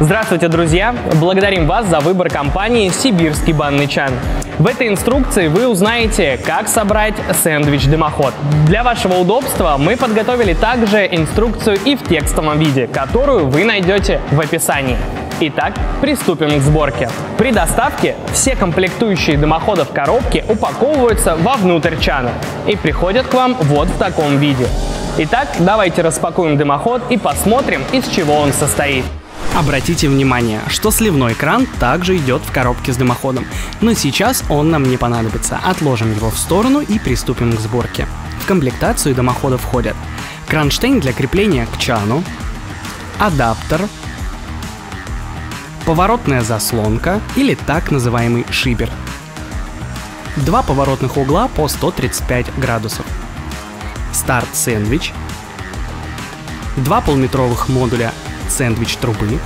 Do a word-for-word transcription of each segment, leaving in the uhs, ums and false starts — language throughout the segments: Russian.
Здравствуйте, друзья! Благодарим вас за выбор компании «Сибирский банный чан». В этой инструкции вы узнаете, как собрать сэндвич-дымоход. Для вашего удобства мы подготовили также инструкцию и в текстовом виде, которую вы найдете в описании. Итак, приступим к сборке. При доставке все комплектующие дымохода в коробке упаковываются вовнутрь чана и приходят к вам вот в таком виде. Итак, давайте распакуем дымоход и посмотрим, из чего он состоит. Обратите внимание, что сливной кран также идет в коробке с дымоходом, но сейчас он нам не понадобится. Отложим его в сторону и приступим к сборке. В комплектацию дымохода входят кронштейн для крепления к чану, адаптер, поворотная заслонка или так называемый шибер, два поворотных угла по сто тридцать пять градусов, старт-сэндвич, два полметровых модуля сэндвич трубы,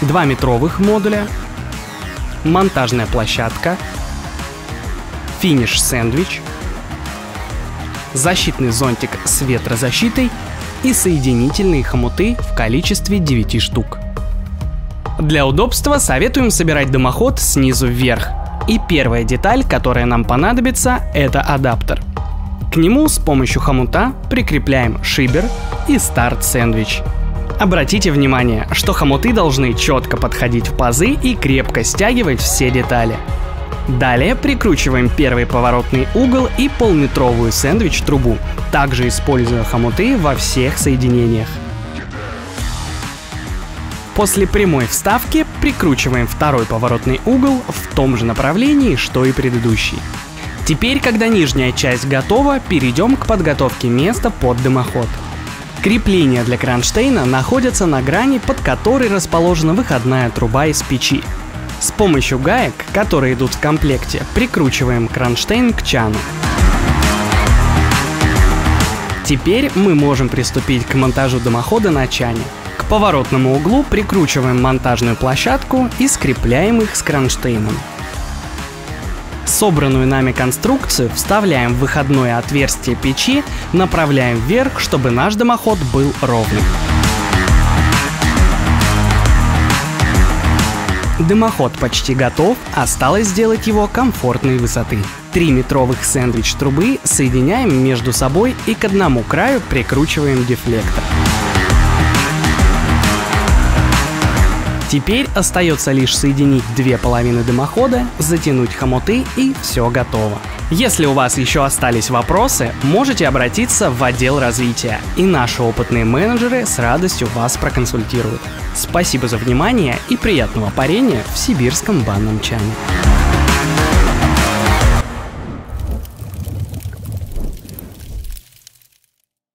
два метровых модуля, монтажная площадка, финиш сэндвич, защитный зонтик с ветрозащитой и соединительные хомуты в количестве девяти штук. Для удобства советуем собирать дымоход снизу вверх. И первая деталь, которая нам понадобится, это адаптер. К нему с помощью хомута прикрепляем шибер и старт-сэндвич. Обратите внимание, что хомуты должны четко подходить в пазы и крепко стягивать все детали. Далее прикручиваем первый поворотный угол и полметровую сэндвич-трубу, также используя хомуты во всех соединениях. После прямой вставки прикручиваем второй поворотный угол в том же направлении, что и предыдущий. Теперь, когда нижняя часть готова, перейдем к подготовке места под дымоход. Крепления для кронштейна находятся на грани, под которой расположена выходная труба из печи. С помощью гаек, которые идут в комплекте, прикручиваем кронштейн к чану. Теперь мы можем приступить к монтажу дымохода на чане. К поворотному углу прикручиваем монтажную площадку и скрепляем их с кронштейном. Собранную нами конструкцию вставляем в выходное отверстие печи, направляем вверх, чтобы наш дымоход был ровным. Дымоход почти готов, осталось сделать его комфортной высоты. Три метровых сэндвич трубы соединяем между собой и к одному краю прикручиваем дефлектор. Теперь остается лишь соединить две половины дымохода, затянуть хомуты, и все готово. Если у вас еще остались вопросы, можете обратиться в отдел развития, и наши опытные менеджеры с радостью вас проконсультируют. Спасибо за внимание и приятного парения в сибирском банном чане.